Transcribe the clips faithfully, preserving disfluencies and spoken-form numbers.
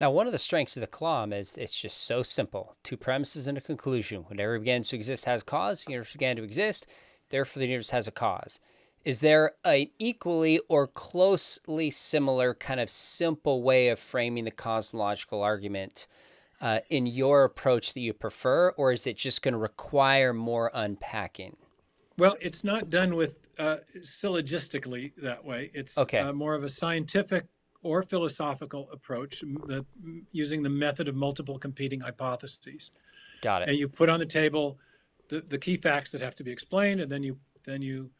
Now, one of the strengths of the Kalam is it's just so simple. Two premises and a conclusion. Whatever begins to exist has cause. The universe began to exist. Therefore, the universe has a cause. Is there an equally or closely similar kind of simple way of framing the cosmological argument uh, in your approach that you prefer, or is it just going to require more unpacking? Well, it's not done with uh, syllogistically that way. It's okay. uh, more of a scientific or philosophical approach that, using the method of multiple competing hypotheses. Got it. And you put on the table the, the key facts that have to be explained, and then you then you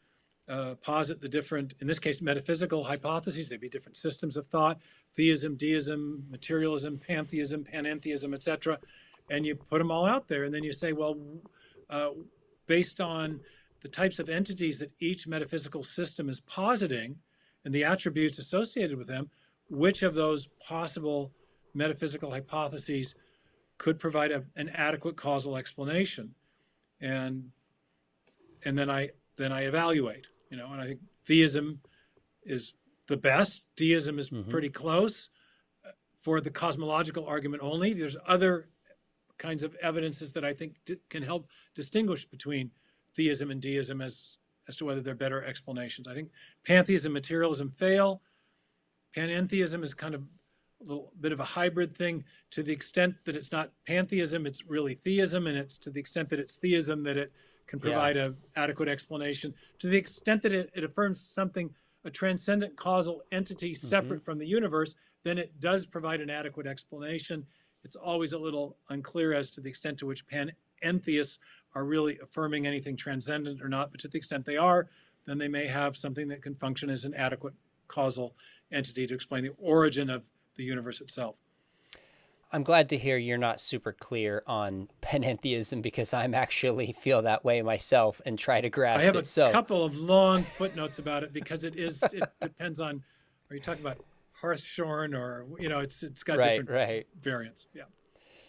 uh, posit the different, in this case, metaphysical hypotheses. They'd be different systems of thought: theism, deism, materialism, pantheism, panentheism, et cetera. And you put them all out there, and then you say, well, uh, based on the types of entities that each metaphysical system is positing and the attributes associated with them, which of those possible metaphysical hypotheses could provide a, an adequate causal explanation? And and then I then I evaluate, you know, and I think theism is the best. Deism is mm-hmm. pretty close for the cosmological argument only. There's other kinds of evidences that I think can help distinguish between theism and deism as as to whether they're better explanations. I think pantheism, materialism fail. Panentheism is kind of a little bit of a hybrid thing, to the extent that it's not pantheism, it's really theism, and it's to the extent that it's theism that it can provide yeah. an adequate explanation. To the extent that it, it affirms something, a transcendent causal entity separate mm-hmm. from the universe, then it does provide an adequate explanation. It's always a little unclear as to the extent to which panentheists are really affirming anything transcendent or not, but to the extent they are, then they may have something that can function as an adequate causal entity to explain the origin of the universe itself. I'm glad to hear you're not super clear on panentheism, because I'm actually feel that way myself and try to grasp it. I have it, a so. couple of long footnotes about it, because it is, it depends on, are you talking about Hartshorne or, you know, it's it's got right, different right. variants, yeah.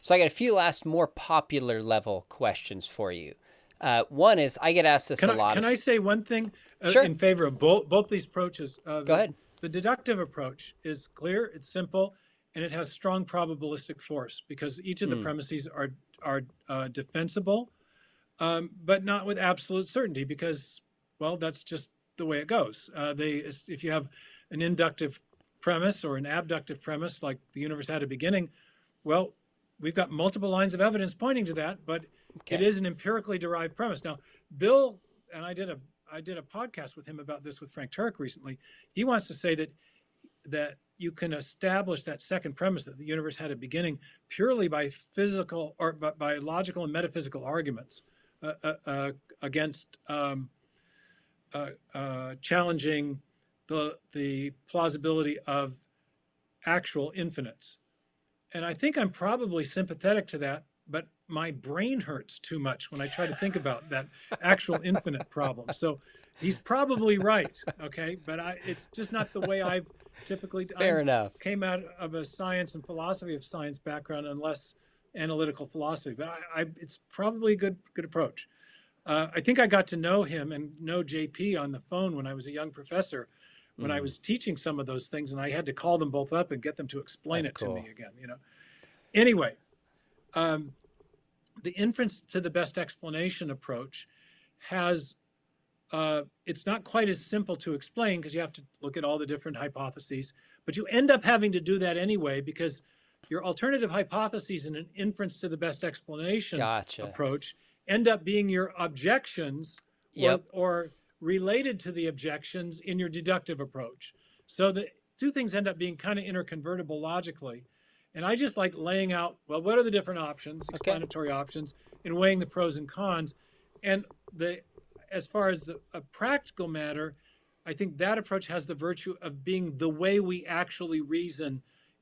So I got a few last, more popular level questions for you. Uh, one is, I get asked this can a I, lot. Can I say one thing uh, sure. in favor of both both these approaches? Uh, the, Go ahead. The deductive approach is clear, it's simple, and it has strong probabilistic force, because each of the mm. premises are are uh, defensible, um, but not with absolute certainty, because, well, that's just the way it goes. Uh, they, if you have an inductive premise or an abductive premise, like the universe had a beginning, well, we've got multiple lines of evidence pointing to that, but okay. it is an empirically derived premise. Now, Bill, and I did a I did a podcast with him about this with Frank Turek recently. He wants to say that that you can establish that second premise, that the universe had a beginning, purely by physical or by logical and metaphysical arguments uh, uh, uh, against um, uh, uh, challenging the the plausibility of actual infinites. And I think I'm probably sympathetic to that, but my brain hurts too much when I try to think about that actual infinite problem. So he's probably right, okay? But I, it's just not the way I've typically Fair I enough. came out of a science and philosophy of science background, unless analytical philosophy. But I, I, it's probably a good, good approach. Uh, I think I got to know him and know J P on the phone when I was a young professor, when I was teaching some of those things, and I had to call them both up and get them to explain That's it cool. to me again, you know. Anyway, um, the inference to the best explanation approach has, uh, it's not quite as simple to explain, because you have to look at all the different hypotheses, but you end up having to do that anyway, because your alternative hypotheses in an inference to the best explanation gotcha. approach end up being your objections yep. or, or related to the objections in your deductive approach. So the two things end up being kind of interconvertible logically. And I just like laying out, well, what are the different options, okay. explanatory options, and weighing the pros and cons. And the, as far as the, a practical matter, I think that approach has the virtue of being the way we actually reason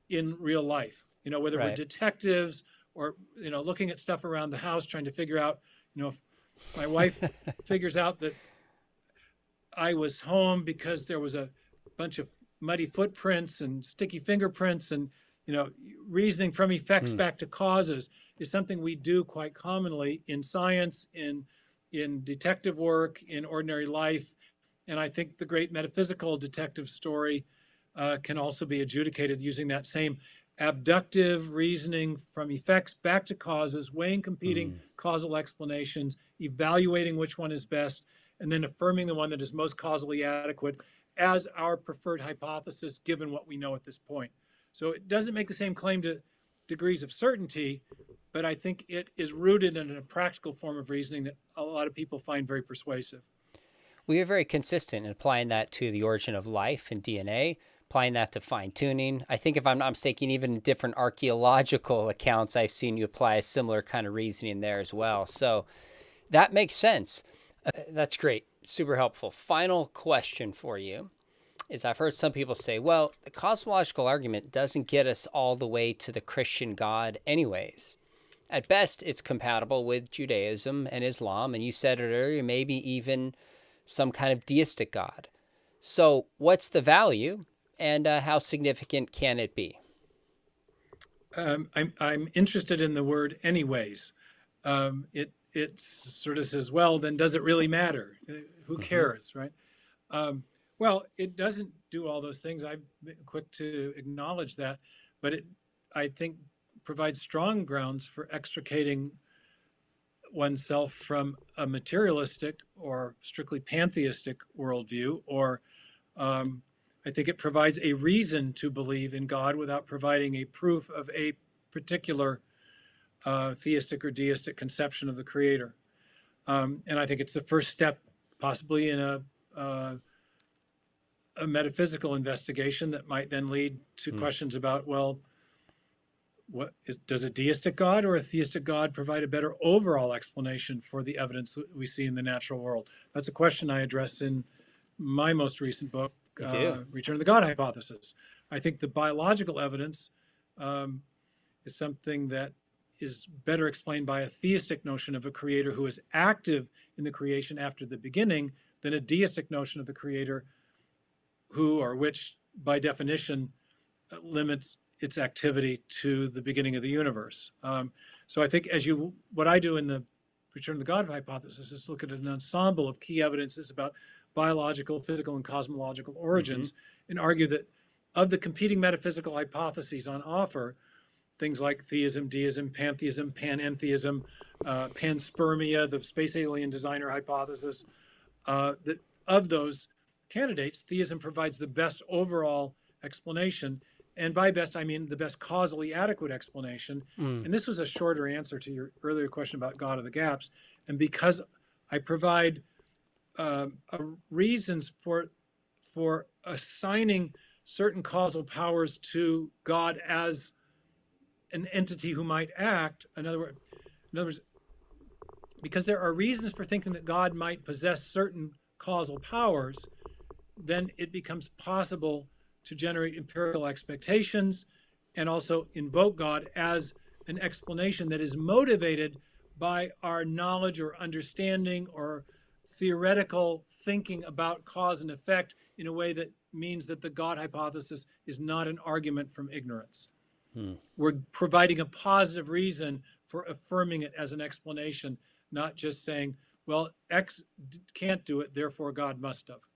in real life. You know, whether right. we're detectives or, you know, looking at stuff around the house, trying to figure out, you know, if my wife figures out that I was home because there was a bunch of muddy footprints and sticky fingerprints, and, you know, reasoning from effects mm. back to causes is something we do quite commonly in science, in, in detective work, in ordinary life. And I think the great metaphysical detective story uh, can also be adjudicated using that same abductive reasoning from effects back to causes, weighing competing mm. causal explanations, evaluating which one is best, and then affirming the one that is most causally adequate as our preferred hypothesis, given what we know at this point. So it doesn't make the same claim to degrees of certainty, but I think it is rooted in a practical form of reasoning that a lot of people find very persuasive. We are very consistent in applying that to the origin of life and D N A, applying that to fine-tuning. I think if I'm not mistaken, even different archaeological accounts, I've seen you apply a similar kind of reasoning there as well. So that makes sense. Uh, that's great. Super helpful. Final question for you is I've heard some people say, well, the cosmological argument doesn't get us all the way to the Christian God anyways. At best, it's compatible with Judaism and Islam, and you said it earlier, maybe even some kind of deistic God. So what's the value, and uh, how significant can it be? Um, I'm, I'm interested in the word anyways. Um, it it sort of says, well, then does it really matter? Who cares, mm-hmm. right? Um, well, it doesn't do all those things. I'm quick to acknowledge that, but it, I think, provides strong grounds for extricating oneself from a materialistic or strictly pantheistic worldview, or um, I think it provides a reason to believe in God without providing a proof of a particular uh, theistic or deistic conception of the Creator. Um, and I think it's the first step, possibly in a, uh, a metaphysical investigation that might then lead to mm. questions about, well, What is, does a deistic God or a theistic God provide a better overall explanation for the evidence that we see in the natural world? That's a question I address in my most recent book, uh, Return of the God Hypothesis. I think the biological evidence um, is something that is better explained by a theistic notion of a creator who is active in the creation after the beginning than a deistic notion of the creator who or which, by definition, uh, limits its activity to the beginning of the universe. Um, so I think as you, what I do in the Return of the God Hypothesis is look at an ensemble of key evidences about biological, physical, and cosmological origins, mm-hmm. and argue that of the competing metaphysical hypotheses on offer, things like theism, deism, pantheism, panentheism, uh, panspermia, the space alien designer hypothesis, uh, that of those candidates, theism provides the best overall explanation. And by best, I mean the best causally adequate explanation. Mm. And this was a shorter answer to your earlier question about God of the Gaps. And because I provide uh, uh, reasons for, for assigning certain causal powers to God as an entity who might act, in other words, in other words, because there are reasons for thinking that God might possess certain causal powers, then it becomes possible to generate empirical expectations and also invoke God as an explanation that is motivated by our knowledge or understanding or theoretical thinking about cause and effect in a way that means that the God hypothesis is not an argument from ignorance. Hmm. We're providing a positive reason for affirming it as an explanation, not just saying, well, X can't do it, therefore God must have.